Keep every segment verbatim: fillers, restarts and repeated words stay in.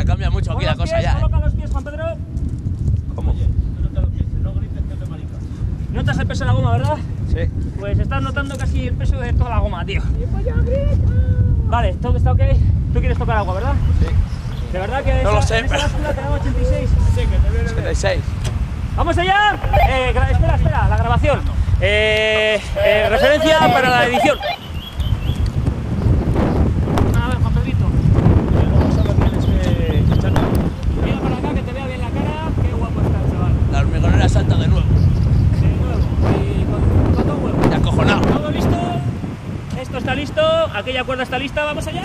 sea, cambia mucho aquí la cosa pies, ya. Coloca eh. los pies, Juan Pedro. ¿Cómo? Oye, coloca los pies, no grites que te maricas. ¿Notas el peso de la goma, verdad? Sí. Pues estás notando casi el peso de toda la goma, tío. Vale, todo está ok. Tú quieres tocar agua, ¿verdad? Sí. De verdad que no esa, lo sé, en esa pero... tenemos ochenta y seis. Sí, que te viene ochenta y seis. ¡Vamos allá! Eh, espera, espera, la grabación. Eh, eh, referencia para la edición. A ver, Juan Pedrito. Vamos a ver, tienes que echarla. Mira para acá, que te vea bien la cara. Qué guapo está el chaval. La hormigonera salta de nuevo. De nuevo. Y con todo huevo. Ya acojonado. ¿Todo listo? Esto está listo. Aquella cuerda está lista. ¿Vamos allá?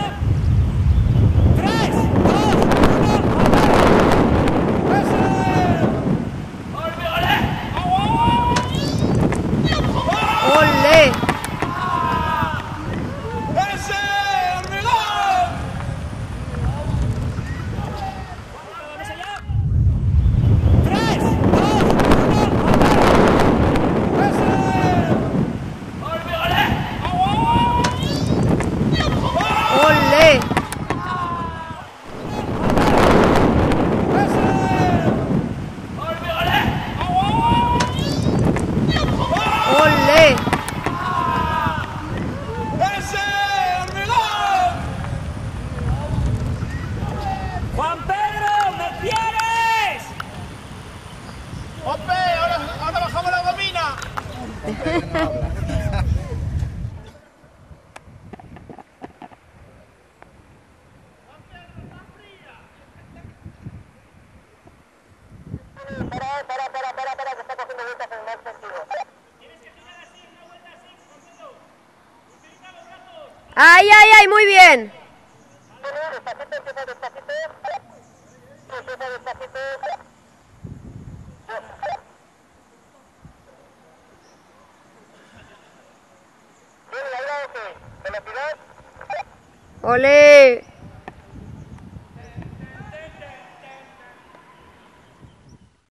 Ay, ay, ay, muy bien. ¡Olé!